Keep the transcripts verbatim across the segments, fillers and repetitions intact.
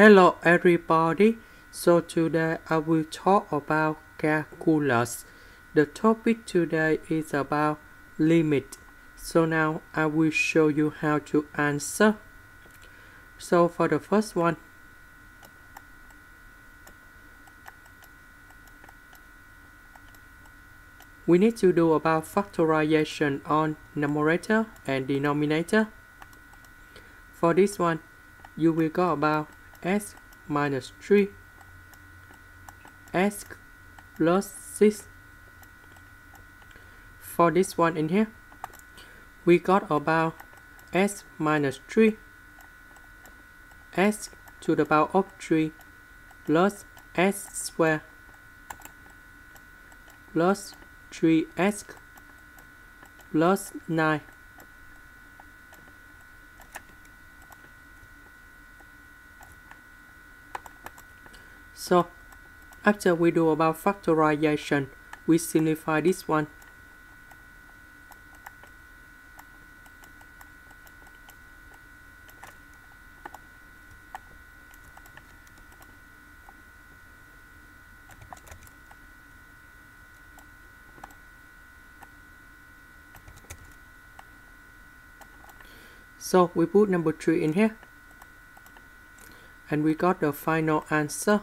Hello everybody, so today I will talk about calculus. The topic today is about limit. So now I will show you how to answer. So for the first one, we need to do about factorization on numerator and denominator. For this one, you will go about s minus three, s plus six. For this one in here, we got about s minus three, s to the power of three plus s squared plus three s plus nine. So after we do about factorization, we simplify this one. So we put number three in here, and we got the final answer.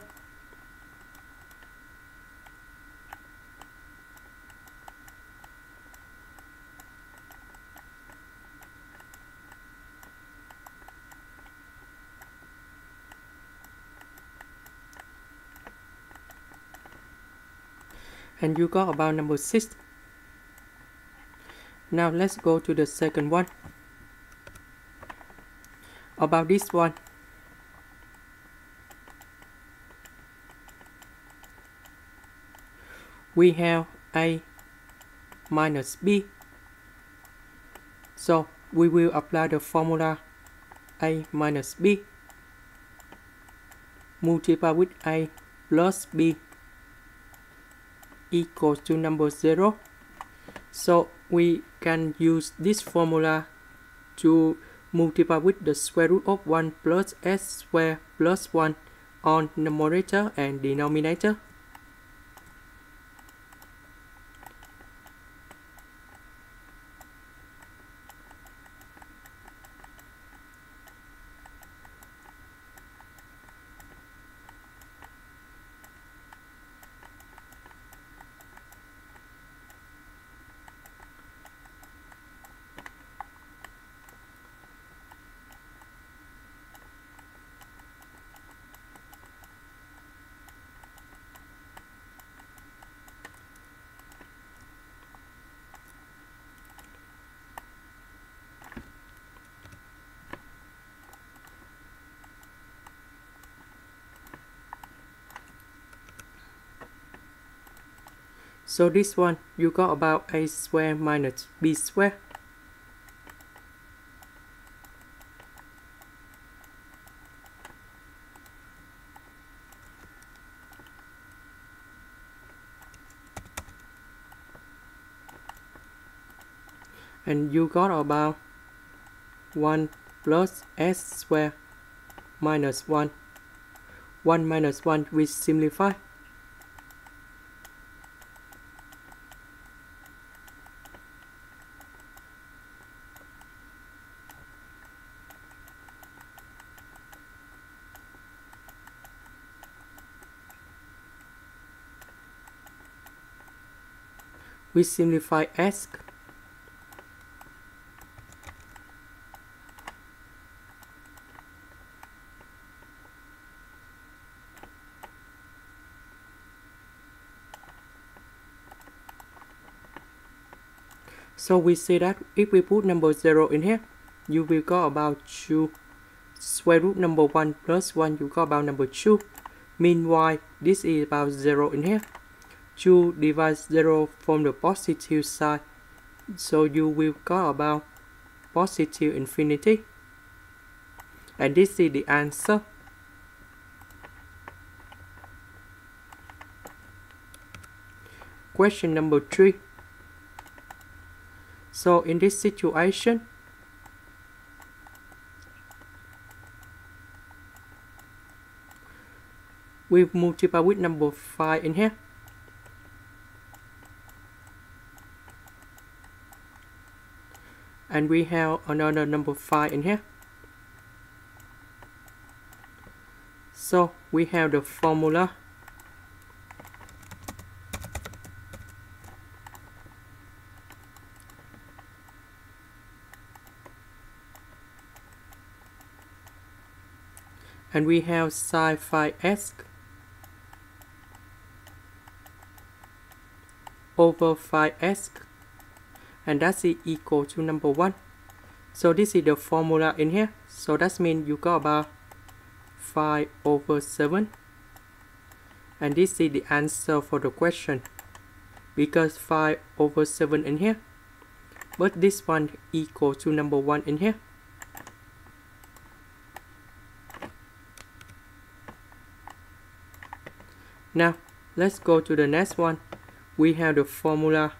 And you got about number six. Now let's go to the second one. About this one, we have a minus b, so we will apply the formula a minus b multiplied with a plus b equals to number zero. So we can use this formula to multiply with the square root of one plus s squared plus one on numerator and denominator. So this one, you got about a squared minus b squared. And you got about one plus s squared minus one. one minus one, we simplify. We simplify s, so we see that if we put number zero in here, you will go about two square root number one plus one, you go about number two. Meanwhile, this is about zero in here. two divides zero from the positive side, so you will go about positive infinity, and this is the answer. Question number three. So in this situation, we multiply with number five in here. And we have another number five in here. So we have the formula and we have psi phi s over phi s, and that's equal to number one. So this is the formula in here. So that means you got about five over seven, and this is the answer for the question, because five over seven in here, but this one equal to number one in here. Now let's go to the next one. We have the formula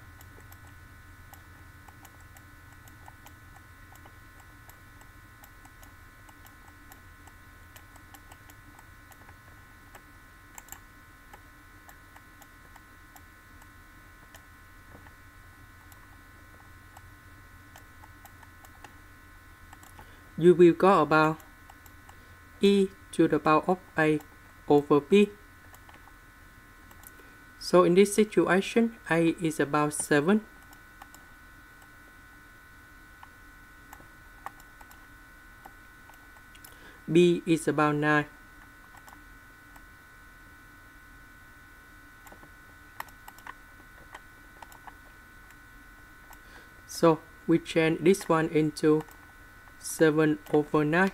you will got about e to the power of a over b. So in this situation, a is about seven. B is about nine. So we change this one into seven over nine.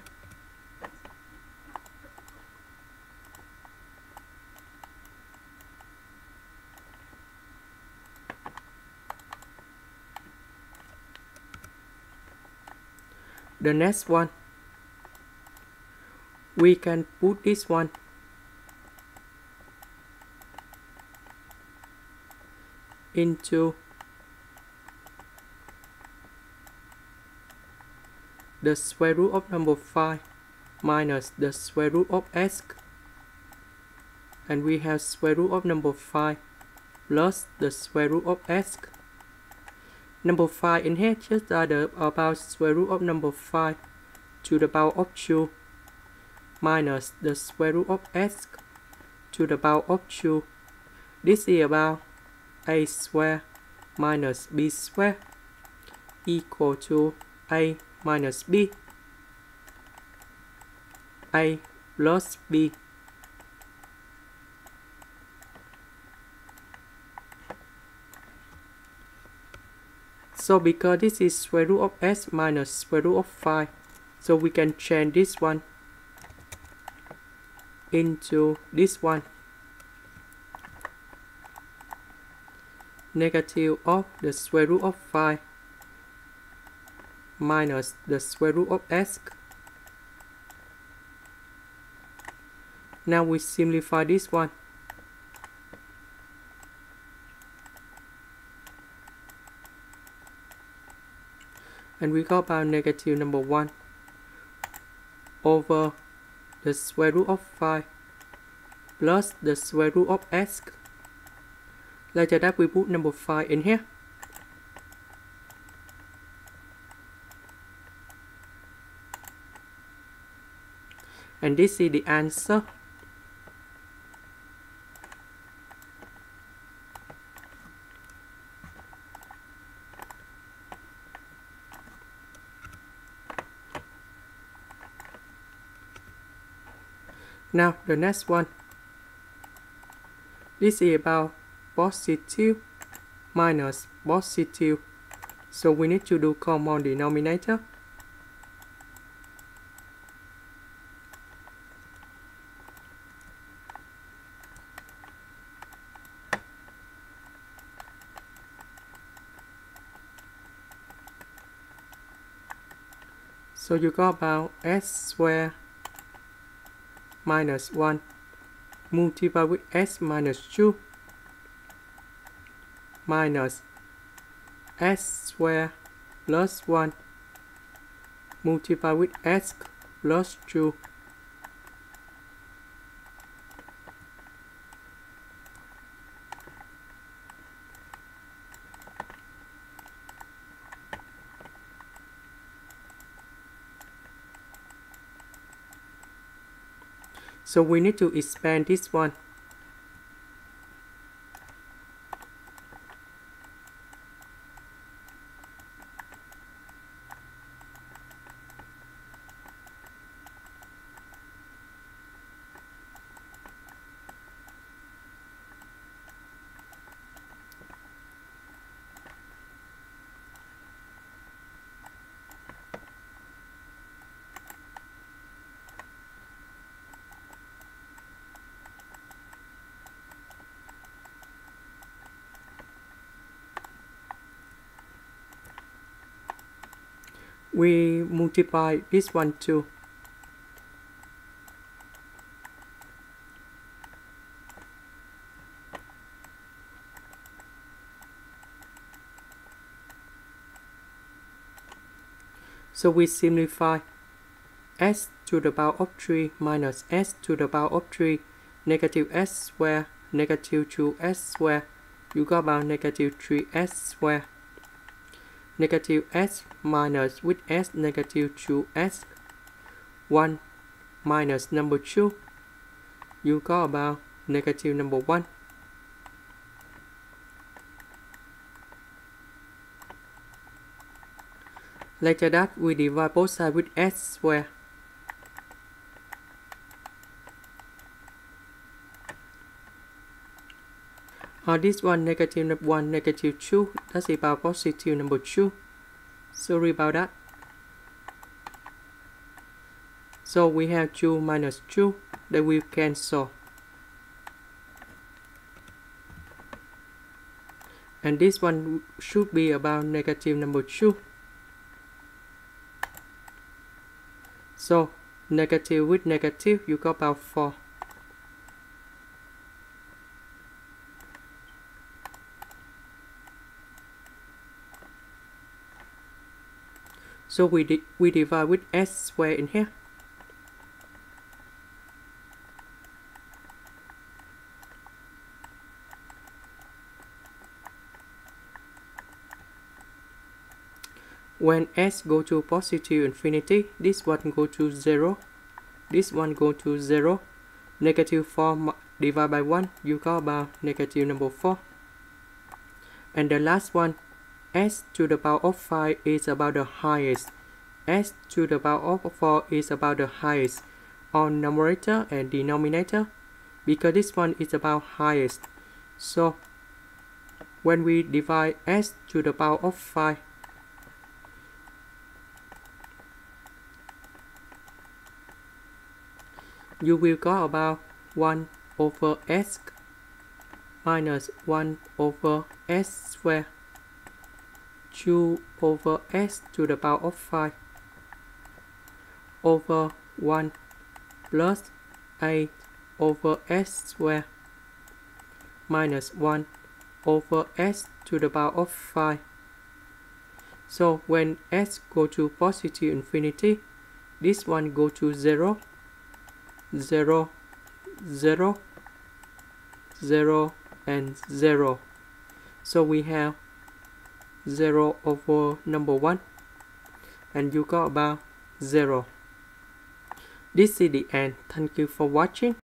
The next one, we can put this one into the square root of number five minus the square root of s, and we have square root of number five plus the square root of s. Number five in here just are the about square root of number five to the power of two minus the square root of s to the power of two. This is about a square minus b square equal to a minus b, a plus b. So because this is square root of s minus square root of five, so we can change this one into this one, negative of the square root of five minus the square root of s. Now we simplify this one. And we got about negative number one over the square root of five plus the square root of s. Later that we put number five in here. And this is the answer. Now the next one, this is about positive minus positive, so we need to do common denominator. So you got about s squared minus one multiplied with s minus two minus s squared plus one multiplied with s plus two. So we need to expand this one. We multiply this one too. So we simplify s to the power of three minus s to the power of three, negative s squared, negative two s squared. You got about negative three s squared. Negative s minus with s negative two s, one minus number two, you got about negative number one. Later that we divide both sides with s squared. Uh, this one negative one, negative two, that's about positive number two. Sorry about that. So we have two minus two that we cancel. And this one should be about negative number two. So negative with negative, you got about four. So we, di we divide with s squared in here. When s go to positive infinity, this one go to zero, this one go to zero, negative four divided by one, you got about negative number four. And the last one, s to the power of five is about the highest, s to the power of four is about the highest on numerator and denominator, because this one is about highest. So when we divide s to the power of five, you will got about one over s minus one over s squared, two over s to the power of five over one plus eight over s squared minus one over s to the power of five. So when s go to positive infinity, this one go to zero, zero, zero, zero, and zero. So we have zero over number one, and you got about zero. This is the end. Thank you for watching.